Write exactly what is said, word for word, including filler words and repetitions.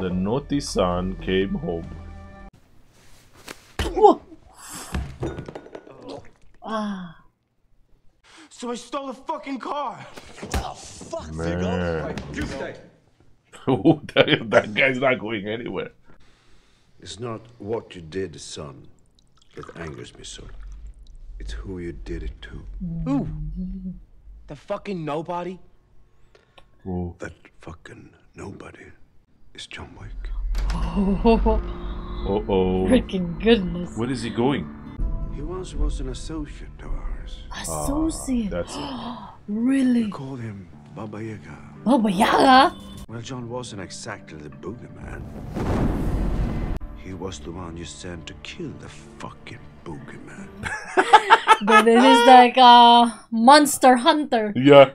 the naughty son came home. Ah. So I stole the fucking car. Oh fuck, man. Oh, that, that guy's not going anywhere. It's not what you did, son, that angers me so. It's who you did it to. Who? The fucking nobody? Ooh. That fucking nobody is John Wick. Uh oh. Freaking goodness. Where is he going? He once was an associate of ours. Associate? Ah, that's it. Really? We called him Baba Yaga. Baba Yaga? Well, John wasn't exactly the boogeyman. He was the one you sent to kill the fucking boogeyman. But it is like a monster hunter. Yeah.